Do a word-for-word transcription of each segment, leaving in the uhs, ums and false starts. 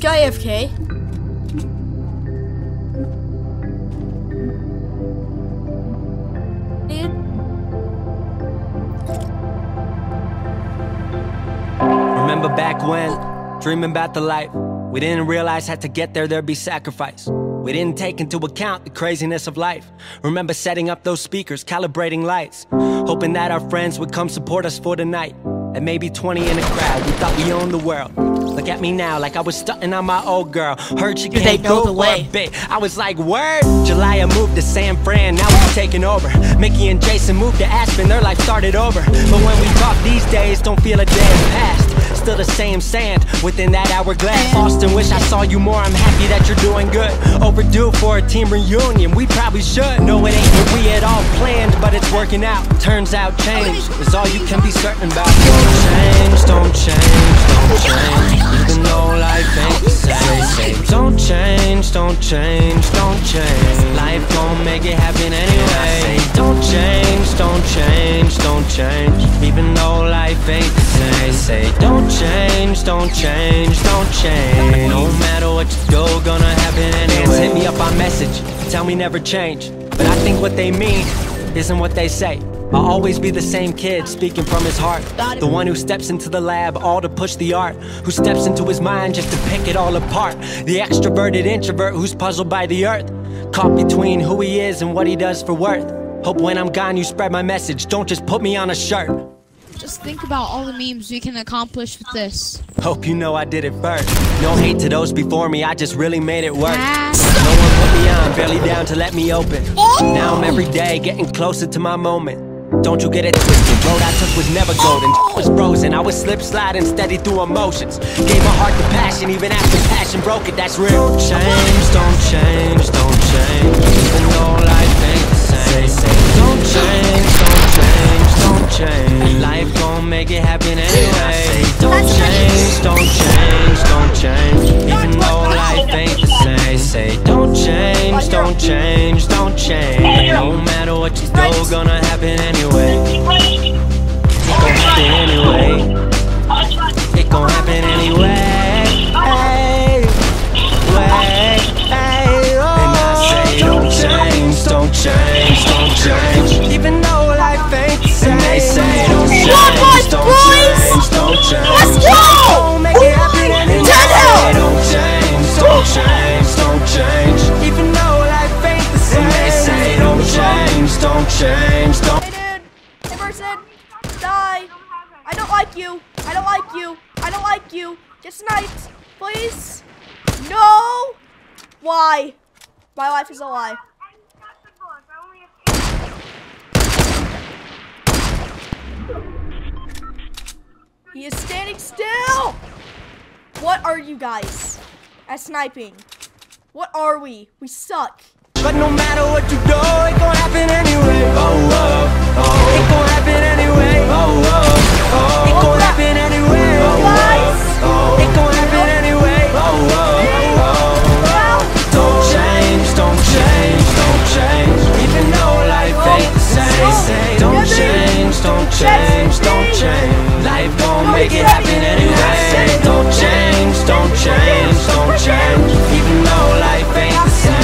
this guy F K? Remember back when, dreaming about the life, we didn't realize had to get there, there'd be sacrifice. We didn't take into account the craziness of life. Remember setting up those speakers, calibrating lights, hoping that our friends would come support us for the night. And maybe twenty in the crowd, we thought we owned the world. Look at me now, like I was stunting on my old girl. Heard she can't go for a bit. I was like, word? Julia moved to San Fran, now we're taking over. Mickey and Jason moved to Aspen, their life started over. But when we talk these days, don't feel a day has passed. Still the same sand within that hourglass. Austin, wish I saw you more, I'm happy that you're doing good. Overdue for a team reunion, we probably should. No, it ain't what we had all planned, but it's working out. Turns out change is all you can be certain about. Don't change, don't change, don't change, even though life ain't the same. Don't change, don't change, don't change, life gon' make it happen anyway. Don't change, don't change, don't change, even though life ain't the same. Say don't change, don't change, don't change, no matter what you do, gonna happen anyway. Fans hit me up on message, tell me never change, but I think what they mean isn't what they say. I'll always be the same kid, speaking from his heart. The one who steps into the lab, all to push the art. Who steps into his mind just to pick it all apart. The extroverted introvert who's puzzled by the earth. Caught between who he is and what he does for worth. Hope when I'm gone you spread my message, don't just put me on a shirt. Just think about all the memes we can accomplish with this. Hope you know I did it first. No hate to those before me, I just really made it work. No one put me on, barely down to let me open. Now I'm every day getting closer to my moment. Don't you get it twisted, road I took was never golden. I was frozen, I was slip sliding steady through emotions. Gave my heart to passion, even after passion broke it, that's real. Don't change, don't change, don't change, even though life ain't the same. Don't change, don't change, don't change, life gon' make it happen anyway. Don't change, don't change, don't change, even though life ain't the same. Say don't change, don't change, don't change, no matter what you do, gonna happen anyway. Change, don't. Hey dude, hey person, die. I don't like you, I don't like you, I don't like you. Get sniped, please. No! Why? My life is a lie. He is standing still! What are you guys at sniping? What are we? We suck. But no matter what you do, it gon' happen anyway. Oh, oh, oh. It gon' happen anyway. Oh, oh, oh. It gon' happen anyway. Oh, oh, oh. It gon' happen anyway. Oh, oh, oh. Don't change, don't change, don't change, even though life ain't the same. Don't change, don't change, don't change, life gon' make it happen anyway. Don't change, don't change, don't change, even though life ain't the same.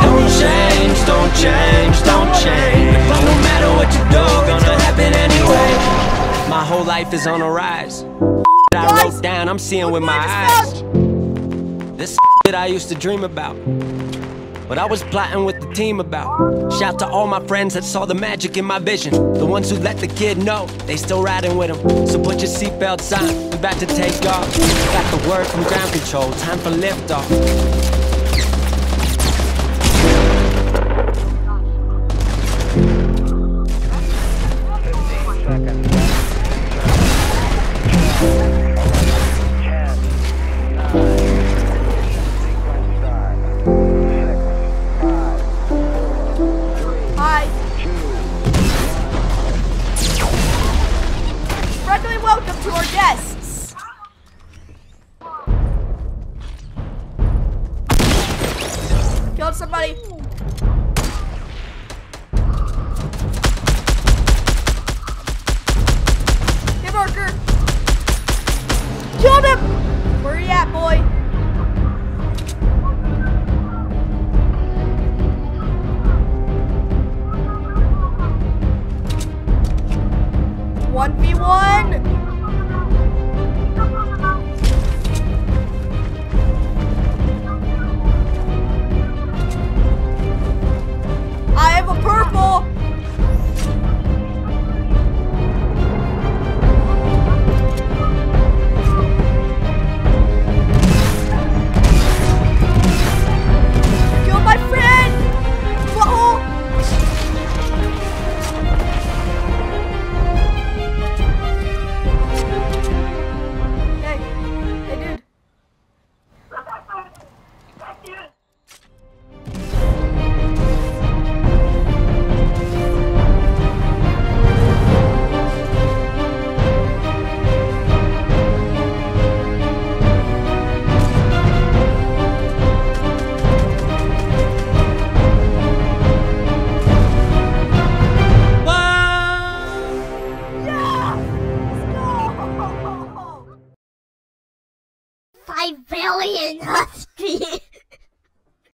Don't change, don't change, don't change, but no matter what you do, gonna happen anyway. My whole life is on the rise. That I wrote down, I'm seeing with my eyes. This that I used to dream about, what I was plotting with the team about. Shout to all my friends that saw the magic in my vision. The ones who let the kid know, they still riding with him. So put your seatbelts on, we about to take off. Got the word from ground control, time for liftoff. Siberian Husky.